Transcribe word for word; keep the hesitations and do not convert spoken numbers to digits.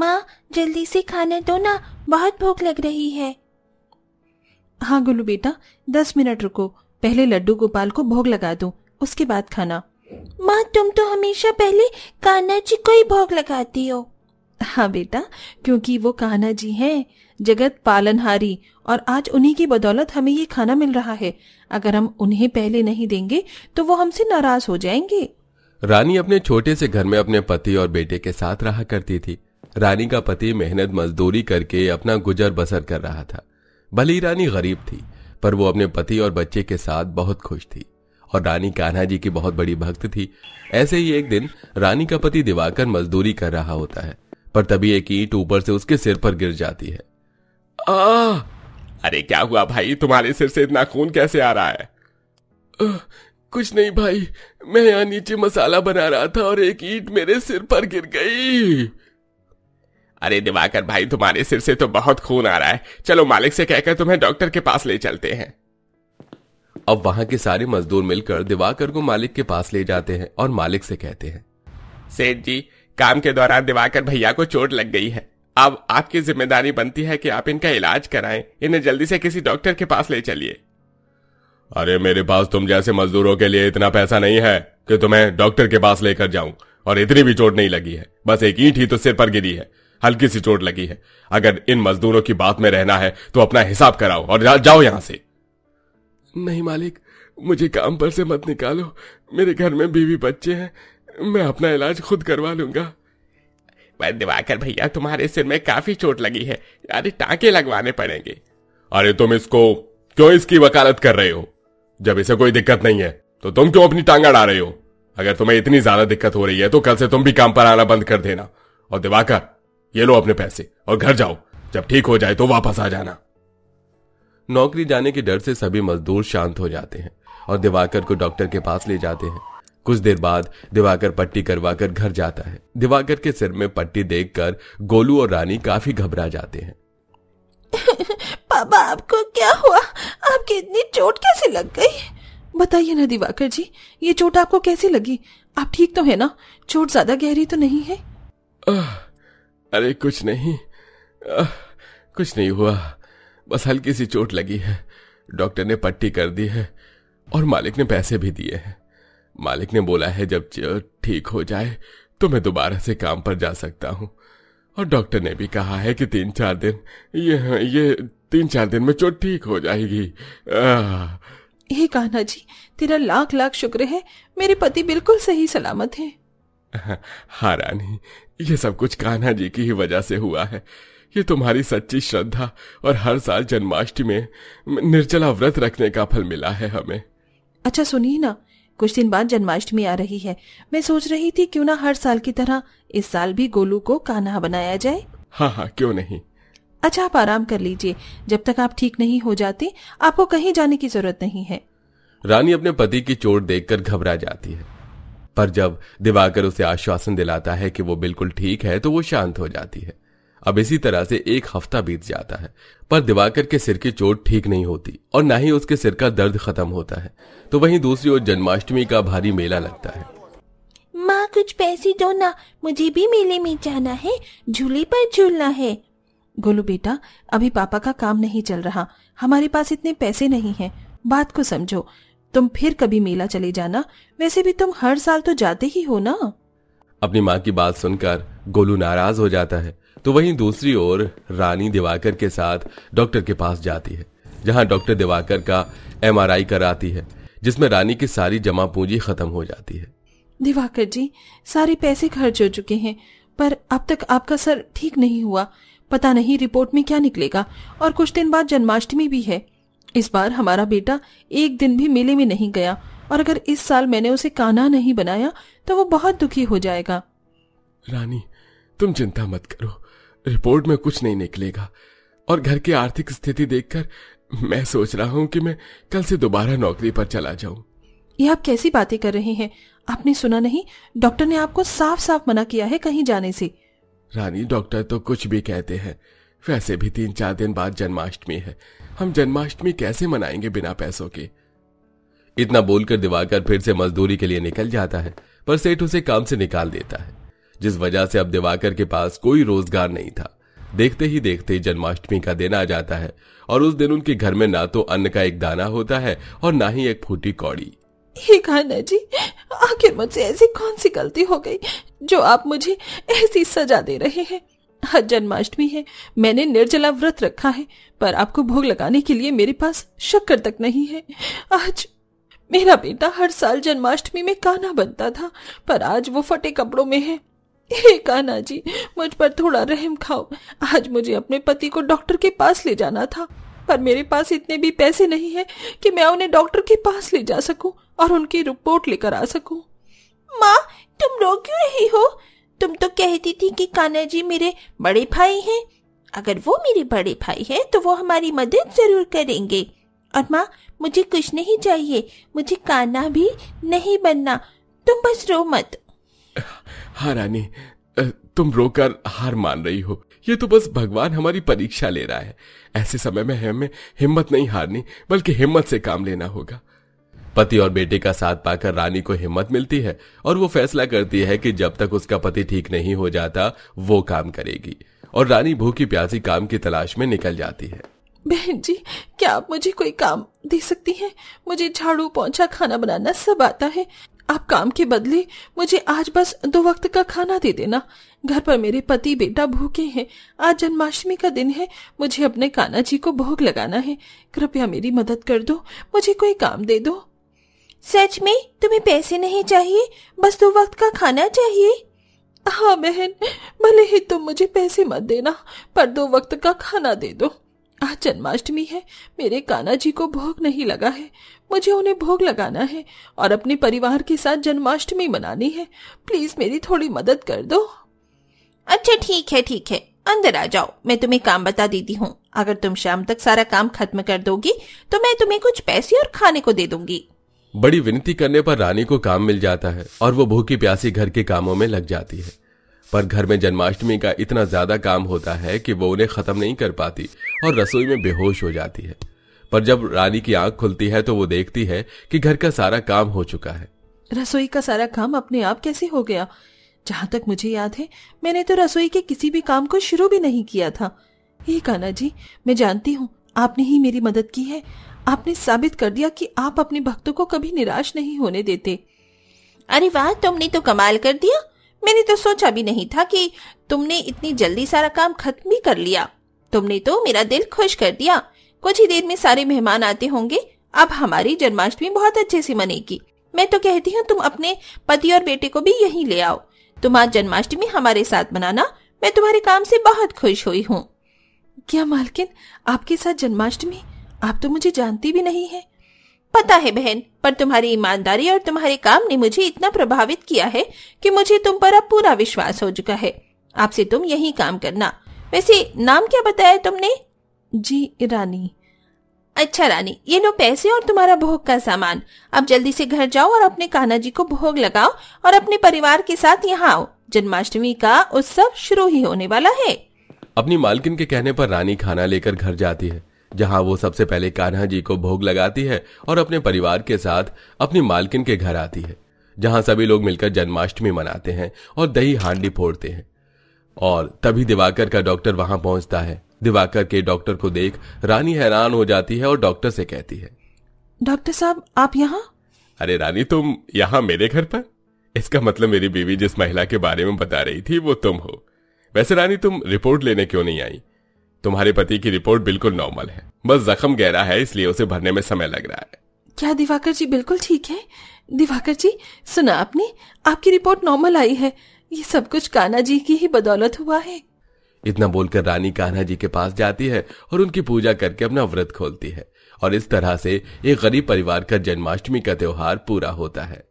माँ जल्दी से खाना दो ना, बहुत भूख लग रही है। हाँ गोलू बेटा, दस मिनट रुको, पहले लड्डू गोपाल को भोग लगा दो, उसके बाद खाना। माँ तुम तो हमेशा पहले कान्हा जी को ही भोग लगाती हो। हाँ बेटा, क्योंकि वो कान्हा जी हैं, जगत पालनहारी, और आज उन्हीं की बदौलत हमें ये खाना मिल रहा है। अगर हम उन्हें पहले नहीं देंगे तो वो हमसे नाराज हो जाएंगे। रानी अपने छोटे से घर में अपने पति और बेटे के साथ रहा करती थी। रानी का पति मेहनत मजदूरी करके अपना गुजर बसर कर रहा था। भली रानी गरीब थी, पर वो अपने पति और बच्चे के साथ बहुत खुश थी, और रानी कान्हा जी की बहुत बड़ी भक्त थी। ऐसे ही एक दिन रानी का पति दिवाकर मजदूरी कर रहा होता है, पर तभी एक ईंट ऊपर से उसके सिर पर गिर जाती है। आ, अरे क्या हुआ भाई, तुम्हारे सिर से इतना खून कैसे आ रहा है? आ, कुछ नहीं भाई, मैं यहाँ नीचे मसाला बना रहा था और एक ईंट मेरे सिर पर गिर गई। अरे दिवाकर भाई, तुम्हारे सिर से तो बहुत खून आ रहा है, चलो मालिक से कहकर तुम्हें डॉक्टर के पास ले चलते हैं। अब वहां के सारे मजदूर मिलकर दिवाकर को मालिक के पास ले जाते हैं और मालिक से कहते हैं, सेठ जी, काम के दौरान दिवाकर भैया को चोट लग गई है। अब आपकी जिम्मेदारी बनती है कि आप इनका इलाज कराएं, इन्हें जल्दी से किसी डॉक्टर के पास ले चलिए। अरे मेरे पास तुम जैसे मजदूरों के लिए इतना पैसा नहीं है कि तुम्हें डॉक्टर के पास लेकर जाऊं, और इतनी भी चोट नहीं लगी है, बस एक ईंट ही तो सिर पर गिरी है, हल्की सी चोट लगी है। अगर इन मजदूरों की बात में रहना है तो अपना हिसाब कराओ और जा, जाओ यहां से। नहीं मालिक, मुझे काम पर से मत निकालो, मेरे घर में बीवी बच्चे हैं, मैं अपना इलाज खुद करवा लूंगा। दिवाकर भैया, तुम्हारे सिर में काफी चोट लगी है, अरे टाँके लगवाने पड़ेंगे। अरे तुम इसको क्यों इसकी वकालत कर रहे हो? जब इसे कोई दिक्कत नहीं है तो तुम क्यों अपनी टांग अड़ा रहे हो? अगर तुम्हें इतनी ज्यादा दिक्कत हो रही है तो कल से तुम भी काम पर आना बंद कर देना। और दिवाकर, ये लो अपने पैसे और घर जाओ, जब ठीक हो जाए तो वापस आ जाना। नौकरी जाने के डर से सभी मजदूर शांत हो जाते हैं और दिवाकर को डॉक्टर के पास ले जाते हैं। कुछ देर बाद दिवाकर पट्टी करवाकर घर जाता है। दिवाकर के सिर में पट्टी देखकर गोलू और रानी काफी घबरा जाते हैं। पापा, आपको क्या हुआ? आपकी इतनी चोट कैसे लग गई? बताइए ना दिवाकर जी, ये चोट आपको कैसे लगी? आप ठीक तो है ना? चोट ज्यादा गहरी तो नहीं है? आ, अरे कुछ नहीं, आ, कुछ नहीं हुआ, बस हल्की सी चोट लगी है। डॉक्टर ने पट्टी कर दी है और मालिक ने पैसे भी दिए हैं। मालिक ने बोला है जब ठीक हो जाए तो मैं दोबारा से काम पर जा सकता हूँ, और डॉक्टर ने भी कहा है कि तीन चार दिन ये ये तीन चार दिन में चोट ठीक हो जाएगी। हे कान्हा जी, तेरा लाख लाख शुक्र है, मेरे पति बिल्कुल सही सलामत हैं। हाँ रानी, ये सब कुछ कान्हा जी की ही वजह से हुआ है। ये तुम्हारी सच्ची श्रद्धा और हर साल जन्माष्टमी में निर्जला व्रत रखने का फल मिला है हमें। अच्छा सुनिए ना, कुछ दिन बाद जन्माष्टमी आ रही है, मैं सोच रही थी क्यों ना हर साल की तरह इस साल भी गोलू को कान्हा बनाया जाए। हाँ हाँ क्यों नहीं। अच्छा आप आराम कर लीजिए, जब तक आप ठीक नहीं हो जाते आपको कहीं जाने की जरूरत नहीं है। रानी अपने पति की चोट देखकर घबरा जाती है, पर जब दिवाकर उसे आश्वासन दिलाता है कि वो बिल्कुल ठीक है तो वो शांत हो जाती है। अब इसी तरह से एक हफ्ता बीत जाता है, पर दिवाकर के सिर की चोट ठीक नहीं होती और ना ही उसके सिर का दर्द खत्म होता है। तो वहीं दूसरी ओर जन्माष्टमी का भारी मेला लगता है। माँ कुछ पैसे दो ना, मुझे भी मेले में जाना है, झूले पर झूलना है। गोलू बेटा, अभी पापा का काम नहीं चल रहा, हमारे पास इतने पैसे नहीं है, बात को समझो। तुम फिर कभी मेला चले जाना, वैसे भी तुम हर साल तो जाते ही हो ना। अपनी माँ की बात सुनकर गोलू नाराज हो जाता है। तो वहीं दूसरी ओर रानी दिवाकर के साथ डॉक्टर के पास जाती है, जहां डॉक्टर दिवाकर का एम आर आई कराती है, जिसमें रानी की सारी जमा पूंजी खत्म हो जाती है। दिवाकर जी, सारे पैसे खर्च हो चुके हैं, पर अब तक आपका सर ठीक नहीं हुआ, पता नहीं रिपोर्ट में क्या निकलेगा, और कुछ दिन बाद जन्माष्टमी भी है। इस बार हमारा बेटा एक दिन भी मेले में नहीं गया, और अगर इस साल मैंने उसे कान्हा नहीं बनाया तो वो बहुत दुखी हो जाएगा। रानी तुम चिंता मत करो, रिपोर्ट में कुछ नहीं निकलेगा, और घर की आर्थिक स्थिति देखकर मैं सोच रहा हूँ कि मैं कल से दोबारा नौकरी पर चला जाऊँ। ये आप कैसी बातें कर रहे हैं? आपने सुना नहीं, डॉक्टर ने आपको साफ साफ मना किया है कहीं जाने से। रानी डॉक्टर तो कुछ भी कहते हैं, वैसे भी तीन चार दिन बाद जन्माष्टमी है, हम जन्माष्टमी कैसे मनाएंगे बिना पैसों के? इतना बोलकर दिवाकर फिर से मजदूरी के लिए निकल जाता है, पर सेठ उसे काम से निकाल देता है। जिस वजह से अब दिवाकर के पास कोई रोजगार नहीं था। देखते ही देखते जन्माष्टमी का दिन आ जाता है और उस दिन उनके घर में ना तो अन्न का एक दाना होता है और ना ही एक फूटी कौड़ी। हे कान्हा जी, आखिर मुझसे ऐसी कौन सी गलती हो गई जो आप मुझे ऐसी सजा दे रहे हैं। आज जन्माष्टमी है, मैंने निर्जला व्रत रखा है, पर आपको भोग लगाने के लिए मेरे पास शक्कर तक नहीं है। आज मेरा बेटा हर साल जन्माष्टमी में कान्हा बनता था, पर आज वो फटे कपड़ों में है। हे कान्हा जी, मुझ पर थोड़ा रहम खाओ। आज मुझे अपने पति को डॉक्टर के पास ले जाना था, पर मेरे पास इतने भी पैसे नहीं है कि मैं उन्हें डॉक्टर के पास ले जा सकूं और उनकी रिपोर्ट लेकर आ सकूं। माँ, तुम रो क्यों रही हो? तुम तो कहती थी कि कान्हा जी मेरे बड़े भाई हैं। अगर वो मेरे बड़े भाई हैं तो वो हमारी मदद जरूर करेंगे। और माँ, मुझे कुछ नहीं चाहिए, मुझे कान्हा भी नहीं बनना। तुम बस रो मत। हाँ रानी, तुम रोकर हार मान रही हो। ये तो बस भगवान हमारी परीक्षा ले रहा है। ऐसे समय में हमें हिम्मत नहीं हारनी, बल्कि हिम्मत से काम लेना होगा। पति और बेटे का साथ पाकर रानी को हिम्मत मिलती है और वो फैसला करती है कि जब तक उसका पति ठीक नहीं हो जाता वो काम करेगी। और रानी भूखी प्यासी काम की तलाश में निकल जाती है। बहन जी, क्या आप मुझे कोई काम दे सकती हैं? मुझे झाड़ू, पोंछा, खाना बनाना सब आता है। आप काम के बदले मुझे आज बस दो वक्त का खाना दे देना। घर पर मेरे पति बेटा भूखे हैं। आज जन्माष्टमी का दिन है, मुझे अपने कान्हा जी को भोग लगाना है। कृपया मेरी मदद कर दो, मुझे कोई काम दे दो। सच में तुम्हें पैसे नहीं चाहिए, बस दो वक्त का खाना चाहिए? हाँ बहन, भले ही तुम मुझे पैसे मत देना, पर दो वक्त का खाना दे दो। आज जन्माष्टमी है, मेरे कान्हा जी को भोग नहीं लगा है। मुझे उन्हें भोग लगाना है और अपने परिवार के साथ जन्माष्टमी मनानी है। प्लीज मेरी थोड़ी मदद कर दो। अच्छा ठीक है, ठीक है, अंदर आ जाओ। मैं तुम्हें काम बता देती हूँ। अगर तुम शाम तक सारा काम खत्म कर दोगी तो मैं तुम्हें कुछ पैसे और खाने को दे दूंगी। बड़ी विनती करने पर रानी को काम मिल जाता है और वो भूखी प्यासी घर के कामों में लग जाती है। पर घर में जन्माष्टमी का इतना ज्यादा काम होता है कि वो उन्हें खत्म नहीं कर पाती और रसोई में बेहोश हो जाती है। पर जब रानी की आंख खुलती है तो वो देखती है कि घर का सारा काम हो चुका है। रसोई का सारा काम अपने आप कैसे हो गया? जहाँ तक मुझे याद है, मैंने तो रसोई के किसी भी काम को शुरू भी नहीं किया था। हे कान्हा जी, मैं जानती हूँ आपने ही मेरी मदद की है। आपने साबित कर दिया कि आप अपने भक्तों को कभी निराश नहीं होने देते। अरे वाह, तुमने तो कमाल कर दिया। मैंने तो सोचा भी नहीं था कि तुमने इतनी जल्दी सारा काम खत्म भी कर लिया। तुमने तो मेरा दिल खुश कर दिया। कुछ ही देर में सारे मेहमान आते होंगे। अब हमारी जन्माष्टमी बहुत अच्छे से मनेगी। मैं तो कहती हूँ तुम अपने पति और बेटे को भी यहीं ले आओ। तुम आज जन्माष्टमी हमारे साथ मनाना। मैं तुम्हारे काम से बहुत खुश हुई हूँ। क्या मालकिन, आपके साथ जन्माष्टमी? आप तो मुझे जानती भी नहीं है। पता है बहन, पर तुम्हारी ईमानदारी और तुम्हारे काम ने मुझे इतना प्रभावित किया है कि मुझे तुम पर अब पूरा विश्वास हो चुका है। आपसे तुम यही काम करना। वैसे नाम क्या बताया तुमने? जी रानी। अच्छा रानी, ये लो पैसे और तुम्हारा भोग का सामान। अब जल्दी से घर जाओ और अपने कान्हा जी को भोग लगाओ और अपने परिवार के साथ यहाँ आओ। जन्माष्टमी का उत्सव शुरू ही होने वाला है। अपनी मालकिन के कहने पर रानी खाना लेकर घर जाती है, जहां वो सबसे पहले कान्हा जी को भोग लगाती है और अपने परिवार के साथ अपनी मालकिन के घर आती है, जहां सभी लोग मिलकर जन्माष्टमी मनाते हैं और दही हांडी फोड़ते हैं। और तभी दिवाकर का डॉक्टर वहां पहुंचता है। दिवाकर के डॉक्टर को देख रानी हैरान हो जाती है और डॉक्टर से कहती है, डॉक्टर साहब आप यहाँ? अरे रानी, तुम यहाँ मेरे घर पर? इसका मतलब मेरी बीवी जिस महिला के बारे में बता रही थी वो तुम हो। वैसे रानी, तुम रिपोर्ट लेने क्यों नहीं आई? तुम्हारे पति की रिपोर्ट बिल्कुल नॉर्मल है, बस जख्म गहरा है इसलिए उसे भरने में समय लग रहा है। क्या दिवाकर जी बिल्कुल ठीक है? दिवाकर जी सुना आपने, आपकी रिपोर्ट नॉर्मल आई है। ये सब कुछ कान्हा जी की ही बदौलत हुआ है। इतना बोलकर रानी कान्हा जी के पास जाती है और उनकी पूजा करके अपना व्रत खोलती है और इस तरह से एक गरीब परिवार का जन्माष्टमी का त्योहार पूरा होता है।